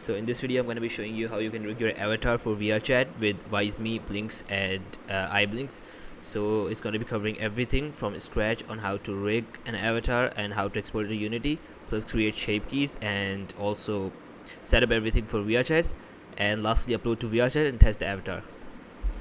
So in this video I'm going to be showing you how you can rig your avatar for VRChat with Viseme, Blinks and iBlinks. So it's going to be covering everything from scratch on how to rig an avatar and how to export to Unity, plus create shape keys and also set up everything for VRChat, and lastly upload to VRChat and test the avatar.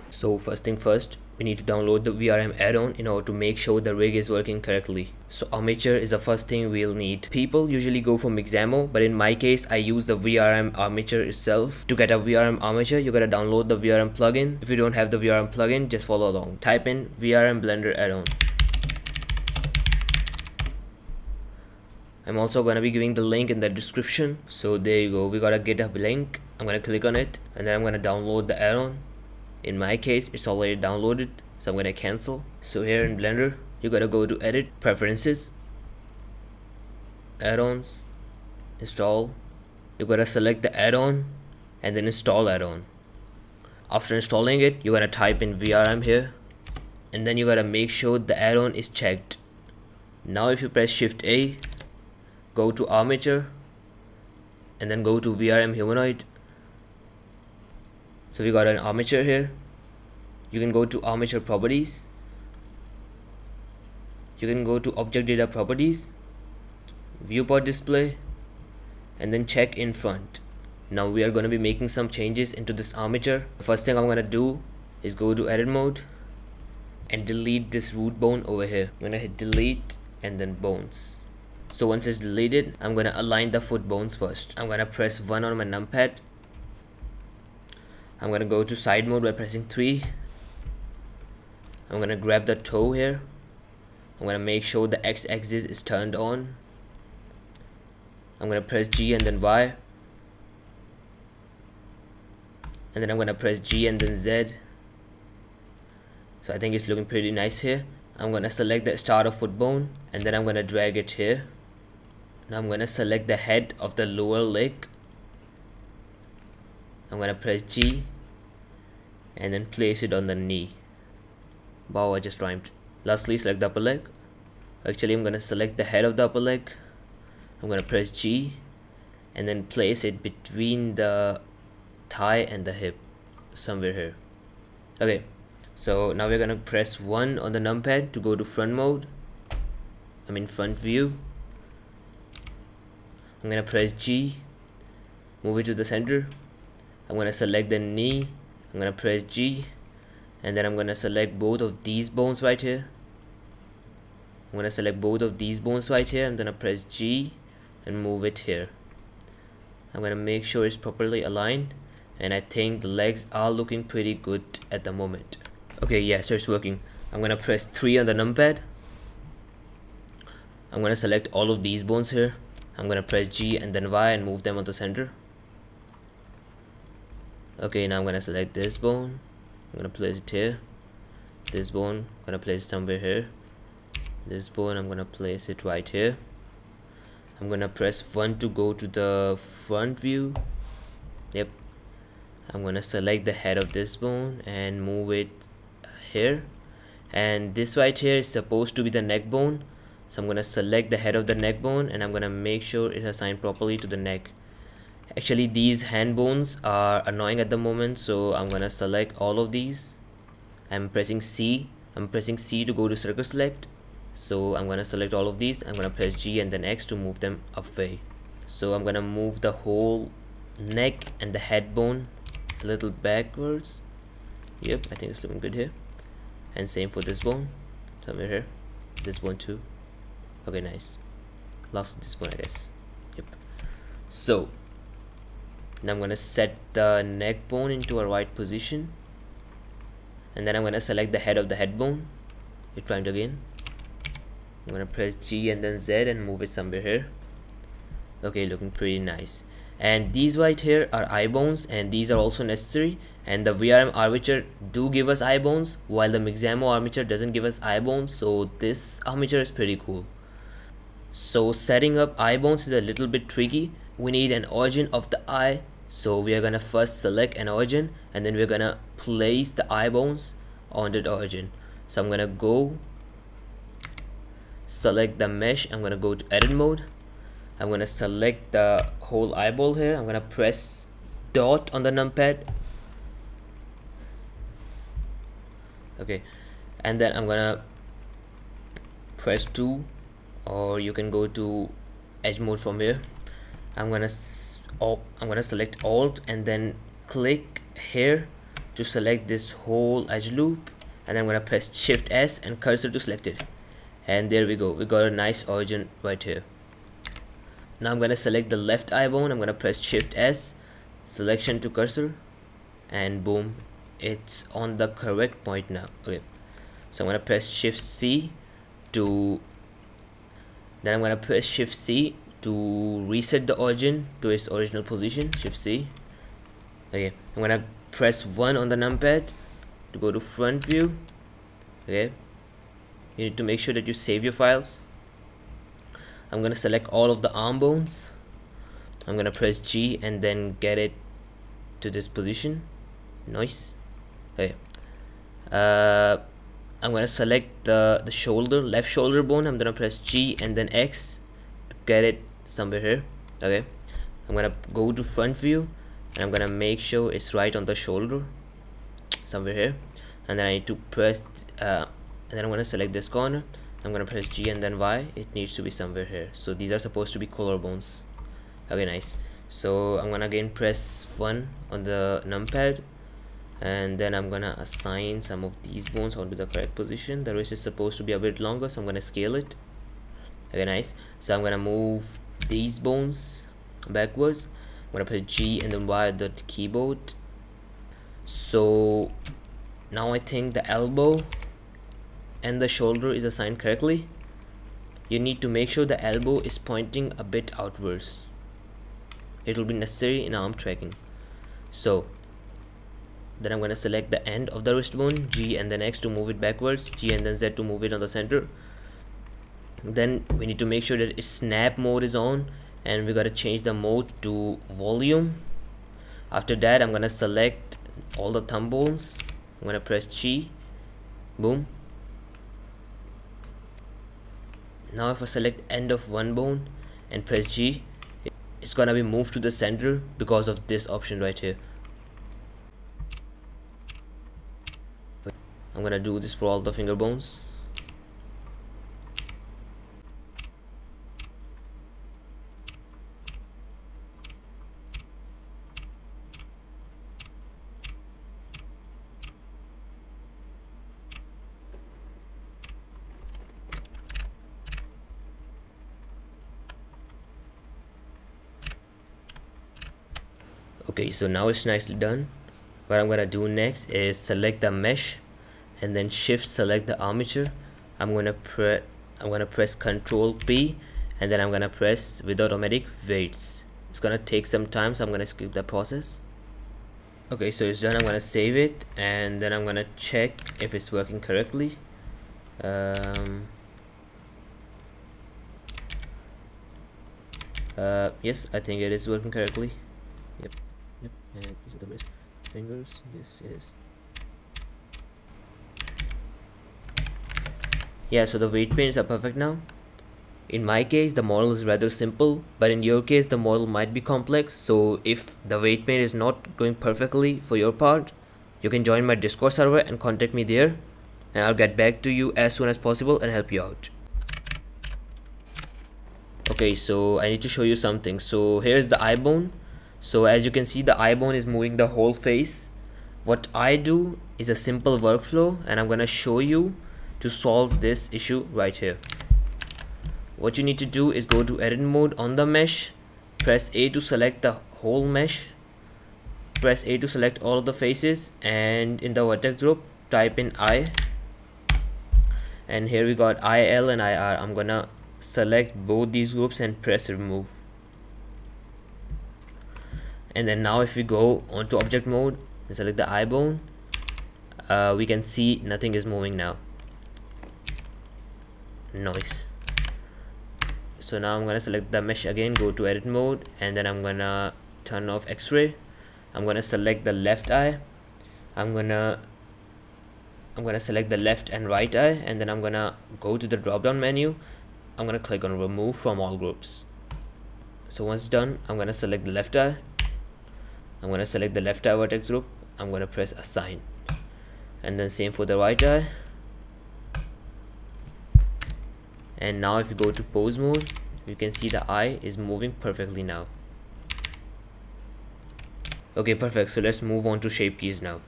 So first thing first, we need to download the VRM add-on in order to make sure the rig is working correctly. So armature is the first thing we'll need. People usually go for Mixamo, but in my case I use the VRM armature itself. To get a VRM armature, you gotta download the VRM plugin. If you don't have the VRM plugin, just follow along. Type in VRM Blender add-on. I'm also gonna be giving the link in the description. So there you go, we got a GitHub link. I'm gonna click on it and then I'm gonna download the add-on. In my case it's already downloaded, so I'm gonna cancel. So here in Blender you gotta go to Edit, Preferences, Add-ons, Install. You gotta select the add-on and then install add-on. After installing it, you gotta type in VRM here and then you gotta make sure the add-on is checked. Now if you press Shift A, go to Armature and then go to VRM Humanoid. So we got an armature here. You can go to armature properties. You can go to object data properties, viewport display, and then check in front. Now we are going to be making some changes into this armature. The first thing I'm going to do is go to edit mode and delete this root bone over here. I'm going to hit delete and then bones. So once it's deleted, I'm going to align the foot bones first. I'm going to press 1 on my numpad. I'm gonna go to side mode by pressing 3. I'm gonna grab the toe here. I'm gonna make sure the X axis is turned on. I'm gonna press G and then Y. And then I'm gonna press G and then Z. So I think it's looking pretty nice here. I'm gonna select the start of foot bone and then I'm gonna drag it here. Now I'm gonna select the head of the lower leg. I'm gonna press G and then place it on the knee. Wow, I just rhymed. Lastly, select the upper leg. Actually, I'm gonna select the head of the upper leg. I'm gonna press G and then place it between the thigh and the hip, somewhere here. Okay, so now we're gonna press 1 on the numpad to go to front mode. I mean front view. I'm gonna press G, move it to the center. I'm gonna select the knee, I'm gonna press G, and then I'm gonna select both of these bones right here. I'm gonna select both of these bones right here. I'm gonna press G and move it here. I'm gonna make sure it's properly aligned, and I think the legs are looking pretty good at the moment. Okay, yeah, so it's working. I'm gonna press 3 on the numpad. I'm gonna select all of these bones here. I'm gonna press G and then Y and move them on the center. Okay, now I'm gonna select this bone, I'm gonna place it here, this bone, I'm gonna place it somewhere here, this bone, I'm gonna place it right here. I'm gonna press 1 to go to the front view. Yep, I'm gonna select the head of this bone and move it here, and this right here is supposed to be the neck bone, so I'm gonna select the head of the neck bone and I'm gonna make sure it's assigned properly to the neck. Actually, these hand bones are annoying at the moment, so I'm gonna select all of these. I'm pressing C. I'm pressing C to go to circle select. So I'm gonna select all of these. I'm gonna press G and then X to move them away. So I'm gonna move the whole neck and the head bone a little backwards. Yep, I think it's looking good here. And same for this bone, somewhere here. This bone too. Okay, nice. Last this bone, I guess. Yep. So. Now I'm gonna set the neck bone into a right position and then I'm gonna select the head of the head bone. You try it again. I'm gonna press G and then Z and move it somewhere here. Okay, looking pretty nice. And these right here are eye bones, and these are also necessary, and the VRM armature do give us eye bones while the Mixamo armature doesn't give us eye bones, so this armature is pretty cool. So setting up eye bones is a little bit tricky. We need an origin of the eye, so we are gonna first select an origin and then we're gonna place the eye bones on that origin. So I'm gonna go select the mesh, I'm gonna go to edit mode, I'm going to select the whole eyeball here. I'm going to press dot on the numpad. Okay, and then I'm going to press 2, or you can go to edge mode from here. I'm going to select alt and then click here to select this whole edge loop, and I'm going to press shift S and cursor to select it. And there we go, we got a nice origin right here. Now I'm going to select the left eyebone. I'm going to press shift S, selection to cursor, and boom, it's on the correct point now. Okay, so I'm going to press shift C to, then I'm going to press shift C to reset the origin to its original position. Shift C. Okay, I'm going to press 1 on the numpad to go to front view. Okay, you need to make sure that you save your files. I'm going to select all of the arm bones. I'm going to press G and then get it to this position. Nice. Okay, I'm going to select the shoulder, left shoulder bone. I'm going to press G and then X to get it somewhere here. Okay, I'm going to go to front view and I'm going to make sure it's right on the shoulder somewhere here, and then I need to press and then I'm going to select this corner. I'm going to press G and then Y. It needs to be somewhere here. So these are supposed to be collar bones. Okay, nice. So I'm going to again press 1 on the numpad, and then I'm gonna assign some of these bones onto the correct position. The wrist is supposed to be a bit longer, so I'm gonna scale it. Okay, nice. So I'm gonna move these bones backwards. I'm gonna press G and then Y on the keyboard. So now I think the elbow and the shoulder is assigned correctly. You need to make sure the elbow is pointing a bit outwards. It will be necessary in arm tracking. So then I'm going to select the end of the wrist bone, G and then X to move it backwards, G and then Z to move it on the center. Then we need to make sure that its snap mode is on, and we got to change the mode to volume. After that, I'm going to select all the thumb bones. I'm going to press G. Boom. Now if I select end of one bone and press G, it's going to be moved to the center because of this option right here. I'm gonna do this for all the finger bones. Okay, so now it's nicely done. What I'm gonna do next is select the mesh and then shift select the armature. I'm gonna press Ctrl P, and then I'm gonna press without automatic weights. It's gonna take some time, so I'm gonna skip the process. Okay, so it's done. I'm gonna save it, and then I'm gonna check if it's working correctly. Yes, I think it is working correctly. Yep. And the wrist, fingers. Yes. Yeah, so the weight paints are perfect now. In my case, the model is rather simple, but in your case, the model might be complex. So if the weight paint is not going perfectly for your part, you can join my Discord server and contact me there, and I'll get back to you as soon as possible and help you out. Okay, so I need to show you something. So here's the eye bone. So as you can see, the eye bone is moving the whole face. What I do is a simple workflow, and I'm gonna show you to solve this issue right here. What you need to do is go to edit mode on the mesh, press A to select the whole mesh, press A to select all of the faces, and in the vertex group type in I, and here we got IL and IR. I'm gonna select both these groups and press remove. And then now if we go onto object mode and select the eye bone, we can see nothing is moving now. Noise. So now I'm gonna select the mesh again, go to edit mode, and then I'm gonna turn off x-ray. I'm gonna select the left eye. I'm gonna select the left and right eye, and then I'm gonna go to the drop down menu. I'm gonna click on remove from all groups. So once done, I'm gonna select the left eye. I'm gonna select the left eye vertex group. I'm gonna press assign, and then same for the right eye. And now if you go to pose mode, you can see the eye is moving perfectly now. Okay, perfect. So let's move on to shape keys now.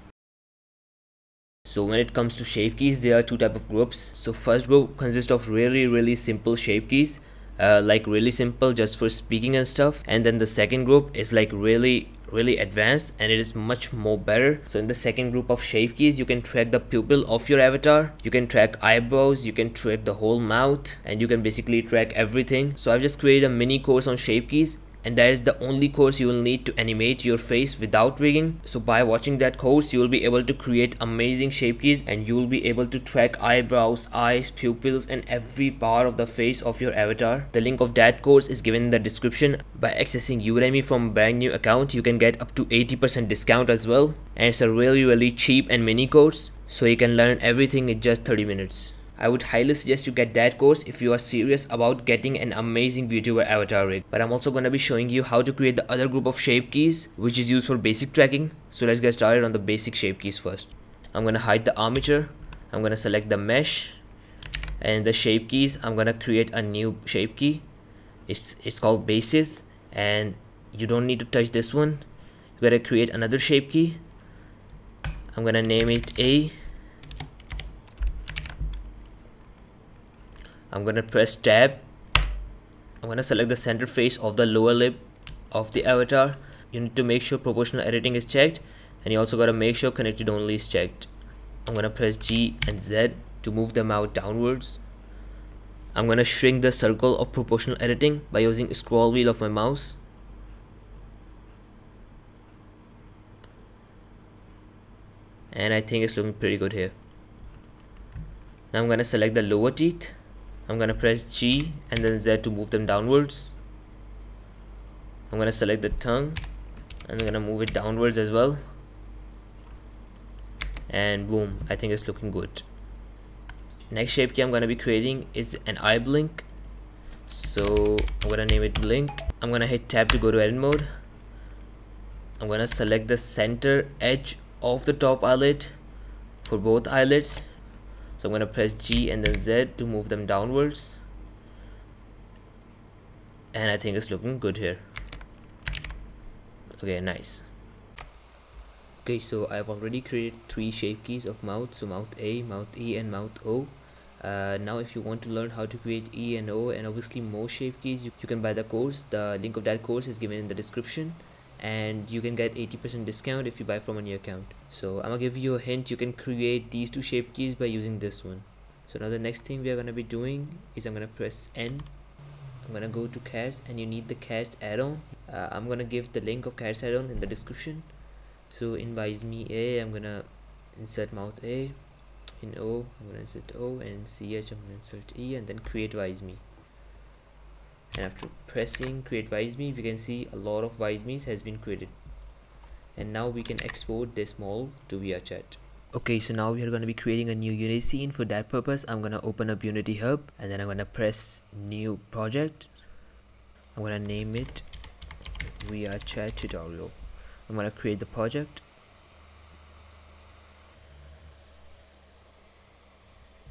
So when it comes to shape keys, there are two types of groups. So first group consists of really simple shape keys, like really simple just for speaking and stuff. And then the second group is like really advanced, and it is much more better. So in the second group of shape keys, you can track the pupil of your avatar, you can track eyebrows, you can track the whole mouth, and you can basically track everything. So I've just created a mini course on shape keys, and that is the only course you will need to animate your face without rigging. So by watching that course, you will be able to create amazing shape keys, and you will be able to track eyebrows, eyes, pupils, and every part of the face of your avatar. The link of that course is given in the description. By accessing Udemy from a brand new account, you can get up to 80% discount as well. And it's a really cheap and mini course, so you can learn everything in just 30 minutes. I would highly suggest you get that course if you are serious about getting an amazing VTuber avatar rig. But I'm also going to be showing you how to create the other group of shape keys, which is used for basic tracking. So let's get started on the basic shape keys first. I'm going to hide the armature. I'm going to select the mesh, and the shape keys, I'm going to create a new shape key. It's called basis, and you don't need to touch this one. You got to create another shape key. I'm going to name it A. I'm gonna press tab. I'm gonna select the center face of the lower lip of the avatar. You need to make sure proportional editing is checked, and you also gotta make sure connected only is checked. I'm gonna press G and Z to move the mouse downwards. I'm gonna shrink the circle of proportional editing by using scroll wheel of my mouse. And I think it's looking pretty good here. Now I'm gonna select the lower teeth. I'm gonna press G and then Z to move them downwards. I'm gonna select the tongue and I'm gonna move it downwards as well. And boom, I think it's looking good. Next shape key I'm gonna be creating is an eye blink. So I'm gonna name it blink. I'm gonna hit tab to go to edit mode. I'm gonna select the center edge of the top eyelid for both eyelids. So I'm gonna press G and then Z to move them downwards. And I think it's looking good here. Okay, nice. Okay, so I've already created three shape keys of mouth. So mouth A, mouth E, and mouth O. Now if you want to learn how to create E and O and obviously more shape keys, you can buy the course. The link of that course is given in the description. And you can get 80% discount if you buy from a new account. So I'm gonna give you a hint. You can create these two shape keys by using this one. So now the next thing we are gonna be doing is I'm gonna press N. I'm gonna go to CATS, and you need the CATS add-on. I'm gonna give the link of CATS add-on in the description. So in Viseme A, I'm gonna insert mouth A. In O, I'm gonna insert O, and in CH, I'm gonna insert E, and then create Viseme. And after pressing create Viseme, we can see a lot of Visemes has been created. And now we can export this model to VRChat. Okay, so now we are going to be creating a new Unity scene. For that purpose, I'm going to open up Unity Hub, and then I'm going to press new project. I'm going to name it VRChat tutorial. I'm going to create the project.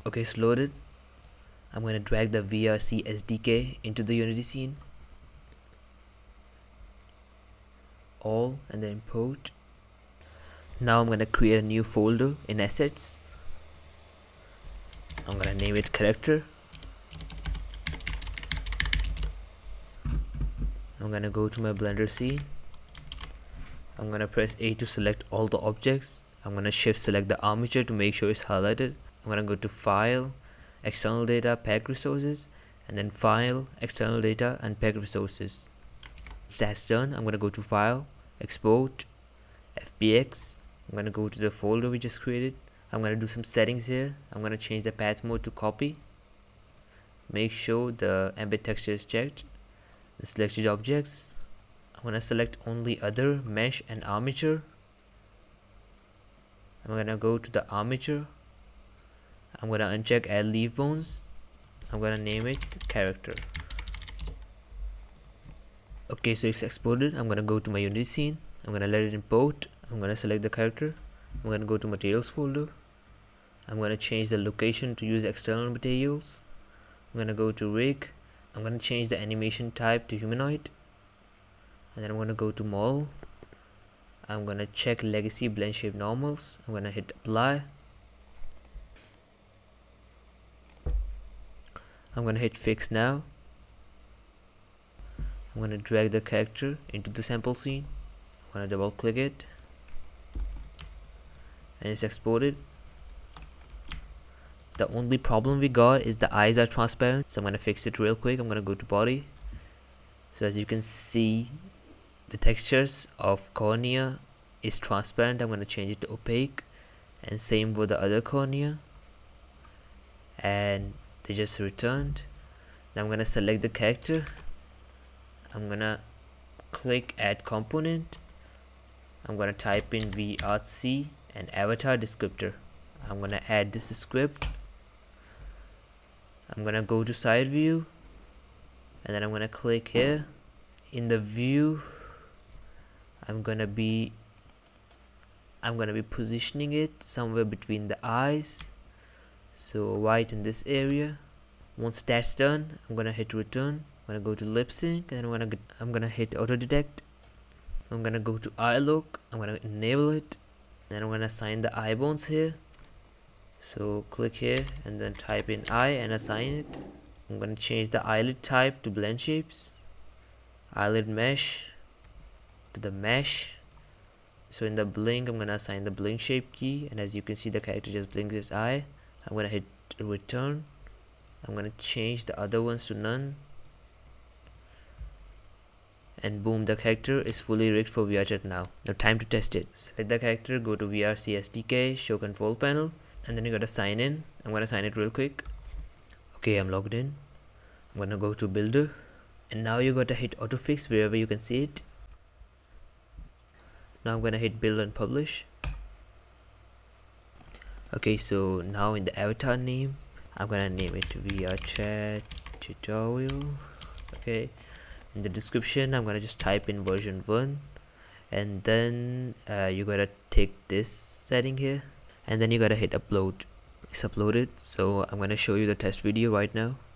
Okay, it's loaded. I'm going to drag the VRC SDK into the Unity scene. All, and then import. Now I'm going to create a new folder in assets. I'm going to name it character. I'm going to go to my Blender scene. I'm going to press A to select all the objects. I'm going to shift select the armature to make sure it's highlighted. I'm going to go to file, external data, pack resources, and then file, external data, and pack resources. That's done. I'm gonna go to file, export, FBX. I'm gonna go to the folder we just created. I'm gonna do some settings here. I'm gonna change the path mode to copy. Make sure the embed texture is checked. The selected objects. I'm gonna select only other, mesh, and armature. I'm gonna go to the armature. I'm gonna uncheck add leaf bones. I'm gonna name it character. Okay, so it's exported. I'm gonna go to my Unity scene. I'm gonna let it import. I'm gonna select the character. I'm gonna go to materials folder. I'm gonna change the location to use external materials. I'm gonna go to rig. I'm gonna change the animation type to humanoid, and then I'm gonna go to model. I'm gonna check legacy blend shape normals. I'm gonna hit apply. I'm gonna hit fix now. I'm gonna drag the character into the sample scene. I'm gonna double click it, and it's exported. The only problem we got is the eyes are transparent, so I'm gonna fix it real quick. I'm gonna go to body. So as you can see, the textures of cornea is transparent. I'm gonna change it to opaque, and same with the other cornea, and they just returned. Now I'm gonna select the character. I'm gonna click add component. I'm gonna type in VRC and avatar descriptor. I'm gonna add this script. I'm gonna go to side view, and then I'm gonna click here. In the view, I'm gonna be positioning it somewhere between the eyes, so right in this area. Once that's done, I'm gonna hit return. I'm gonna go to lip sync, and I'm gonna hit auto detect. I'm gonna go to eye look. I'm gonna enable it. Then I'm gonna assign the eye bones here. So click here and then type in eye and assign it. I'm gonna change the eyelid type to blend shapes. Eyelid mesh to the mesh. So in the blink, I'm gonna assign the blink shape key, and as you can see, the character just blinks his eye. I'm gonna hit return. I'm gonna change the other ones to none. And boom, the character is fully rigged for VRChat now. Now time to test it. Select the character, go to VRC SDK, show control panel, and then you gotta sign in. I'm gonna sign it real quick. Okay, I'm logged in. I'm gonna go to Builder, and now you gotta hit autofix wherever you can see it. Now I'm gonna hit build and publish. Okay, so now in the avatar name, I'm gonna name it VRChat tutorial. Okay. In the description, I'm gonna just type in version 1, and then you gotta take this setting here, and then you gotta hit upload. It's uploaded, so I'm gonna show you the test video right now.